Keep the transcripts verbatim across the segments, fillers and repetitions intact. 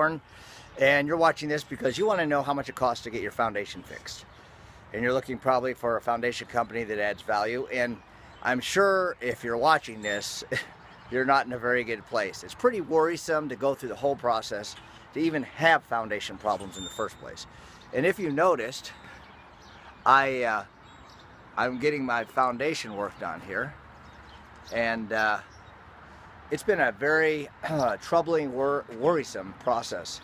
popcorn, and you're watching this because you want to know how much it costs to get your foundation fixed. And you're looking probably for a foundation company that adds value. And I'm sure if you're watching this, you're not in a very good place. It's pretty worrisome to go through the whole process to even have foundation problems in the first place. And if you noticed, I, uh, I'm getting my foundation work done here. And uh, it's been a very uh, troubling, wor worrisome process.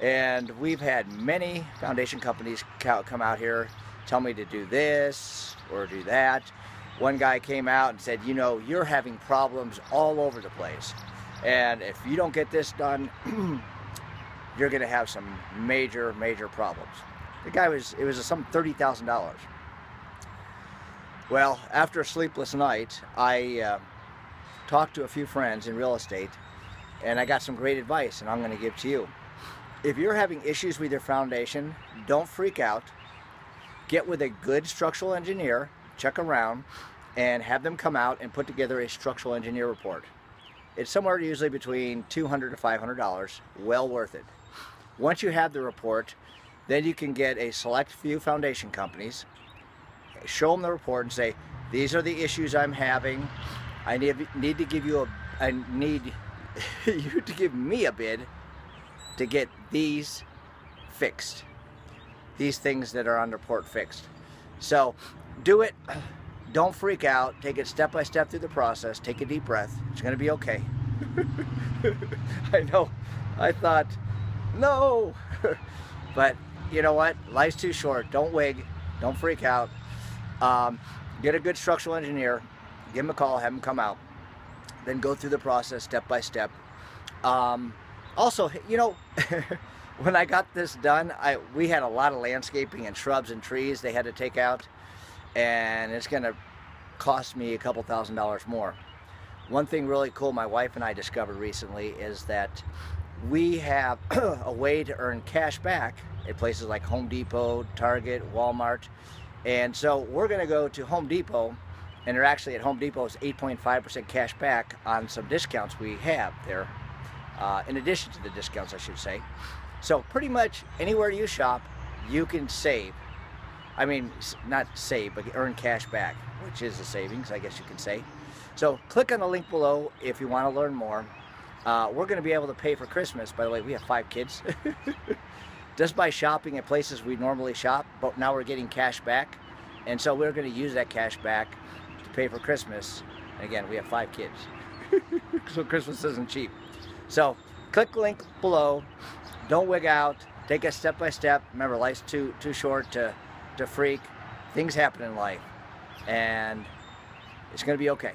And we've had many foundation companies come out here, tell me to do this or do that. One guy came out and said, you know, you're having problems all over the place. And if you don't get this done, you're gonna have some major, major problems. The guy was, it was some thirty thousand dollars. Well, after a sleepless night, I uh, talked to a few friends in real estate, and I got some great advice, and I'm gonna give to you. If you're having issues with your foundation, don't freak out. Get with a good structural engineer, check around, and have them come out and put together a structural engineer report. It's somewhere usually between two hundred to five hundred dollars, well worth it. Once you have the report, then you can get a select few foundation companies, show them the report and say, these are the issues I'm having. I need, need to give you a, I need you to give me a bid to get these fixed, these things that are on the report fixed. So do it, don't freak out, take it step by step through the process, take a deep breath, it's gonna be okay. I know, I thought, no, but you know what, life's too short, don't wig, don't freak out. Um, get a good structural engineer, give him a call, have him come out, then go through the process step by step. Um, Also, you know, when I got this done, I, we had a lot of landscaping and shrubs and trees they had to take out, and it's gonna cost me a couple thousand dollars more. One thing really cool my wife and I discovered recently is that we have a way to earn cash back at places like Home Depot, Target, Walmart, and so we're gonna go to Home Depot, and they're actually at Home Depot, it's eight point five percent cash back on some discounts we have there. Uh, in addition to the discounts, I should say. So pretty much anywhere you shop, you can save. I mean, not save, but earn cash back, which is a savings, I guess you can say. So click on the link below if you want to learn more. Uh, we're going to be able to pay for Christmas. By the way, we have five kids. Just by shopping at places we normally shop, but now we're getting cash back. And so we're going to use that cash back to pay for Christmas. And again, we have five kids. So Christmas isn't cheap. So click link below, don't wig out, take it step by step. Remember, life's too too short to, to freak. Things happen in life, and it's gonna be okay.